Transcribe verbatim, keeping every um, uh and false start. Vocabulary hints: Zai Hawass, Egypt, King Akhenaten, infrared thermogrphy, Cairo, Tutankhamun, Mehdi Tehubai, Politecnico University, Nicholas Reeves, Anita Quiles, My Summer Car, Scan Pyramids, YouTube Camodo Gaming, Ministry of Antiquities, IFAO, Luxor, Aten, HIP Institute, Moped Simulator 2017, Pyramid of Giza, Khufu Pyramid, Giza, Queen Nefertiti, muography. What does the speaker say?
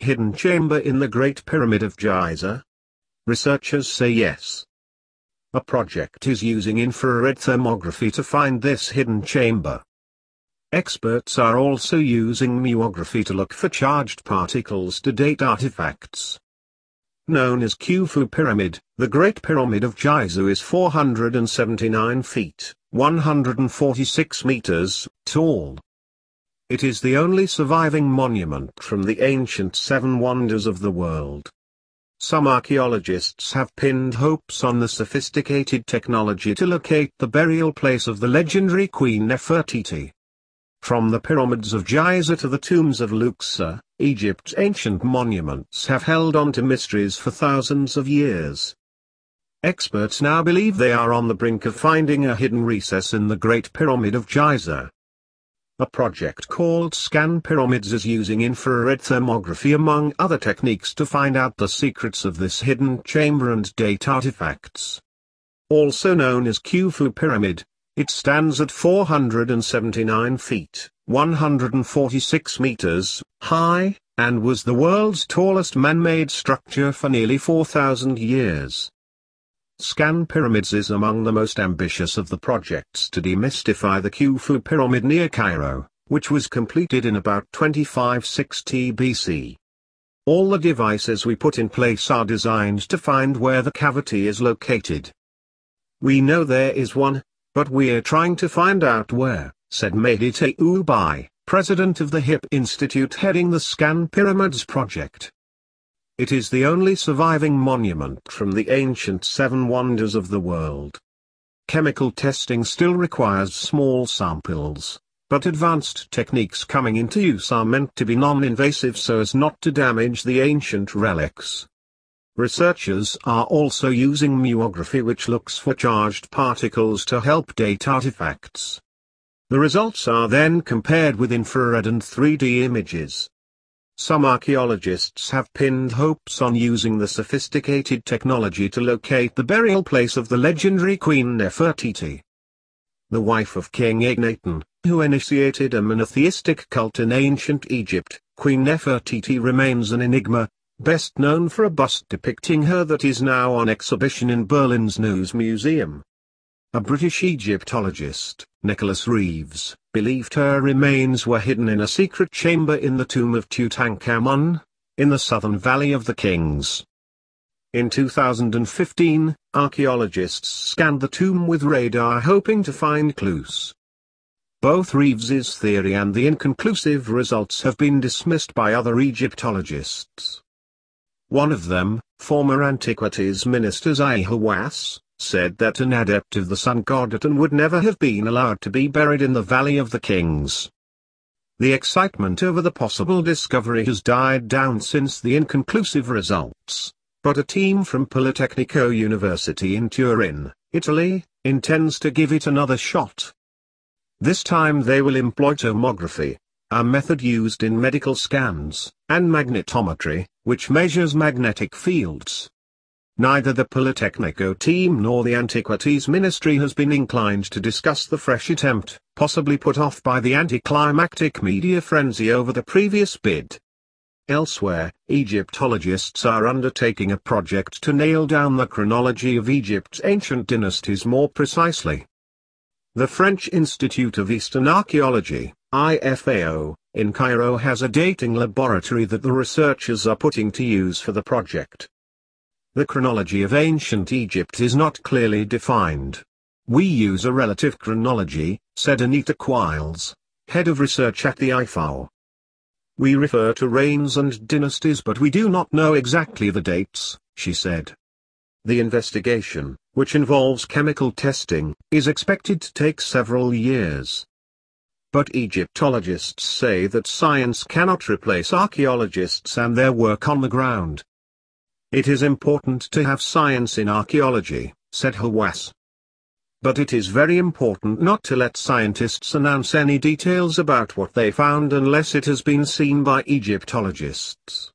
hidden chamber in the Great Pyramid of Giza? Researchers say yes. A project is using infrared thermography to find this hidden chamber. Experts are also using muography to look for charged particles to date artifacts. Known as Khufu Pyramid, the Great Pyramid of Giza is four hundred seventy-nine feet, one hundred forty-six meters, tall. It is the only surviving monument from the ancient Seven Wonders of the World. Some archaeologists have pinned hopes on the sophisticated technology to locate the burial place of the legendary Queen Nefertiti. From the pyramids of Giza to the tombs of Luxor, Egypt's ancient monuments have held on to mysteries for thousands of years. Experts now believe they are on the brink of finding a hidden recess in the Great Pyramid of Giza. A project called Scan Pyramids is using infrared thermography among other techniques to find out the secrets of this hidden chamber and date artifacts. Also known as Khufu Pyramid, it stands at four hundred seventy-nine feet, one hundred forty-six meters, high, and was the world's tallest man-made structure for nearly four thousand years. Scan Pyramids is among the most ambitious of the projects to demystify the Khufu Pyramid near Cairo, which was completed in about twenty-five sixty B C. All the devices we put in place are designed to find where the cavity is located. We know there is one, but we're trying to find out where, said Mehdi Tehubai, president of the HIP Institute heading the Scan Pyramids project. It is the only surviving monument from the ancient Seven Wonders of the World. Chemical testing still requires small samples, but advanced techniques coming into use are meant to be non-invasive so as not to damage the ancient relics. Researchers are also using muography, which looks for charged particles to help date artifacts. The results are then compared with infrared and three D images. Some archaeologists have pinned hopes on using the sophisticated technology to locate the burial place of the legendary Queen Nefertiti, the wife of King Akhenaten, who initiated a monotheistic cult in ancient Egypt. Queen Nefertiti remains an enigma, best known for a bust depicting her that is now on exhibition in Berlin's News Museum. A British Egyptologist, Nicholas Reeves, believed her remains were hidden in a secret chamber in the tomb of Tutankhamun, in the southern Valley of the Kings. In two thousand fifteen, archaeologists scanned the tomb with radar hoping to find clues. Both Reeves's theory and the inconclusive results have been dismissed by other Egyptologists. One of them, former Antiquities Minister Zai Hawass, said that an adept of the sun god Aten would never have been allowed to be buried in the Valley of the Kings. The excitement over the possible discovery has died down since the inconclusive results, but a team from Politecnico University in Turin, Italy, intends to give it another shot. This time they will employ tomography, a method used in medical scans, and magnetometry, which measures magnetic fields. Neither the Politecnico team nor the Antiquities Ministry has been inclined to discuss the fresh attempt, possibly put off by the anticlimactic media frenzy over the previous bid. Elsewhere, Egyptologists are undertaking a project to nail down the chronology of Egypt's ancient dynasties more precisely. The French Institute of Eastern Archaeology, I F A O, in Cairo has a dating laboratory that the researchers are putting to use for the project. The chronology of ancient Egypt is not clearly defined. We use a relative chronology, said Anita Quiles, head of research at the I F A O. We refer to reigns and dynasties but we do not know exactly the dates, she said. The investigation, which involves chemical testing, is expected to take several years. But Egyptologists say that science cannot replace archaeologists and their work on the ground. It is important to have science in archaeology, said Hawass. But it is very important not to let scientists announce any details about what they found unless it has been seen by Egyptologists.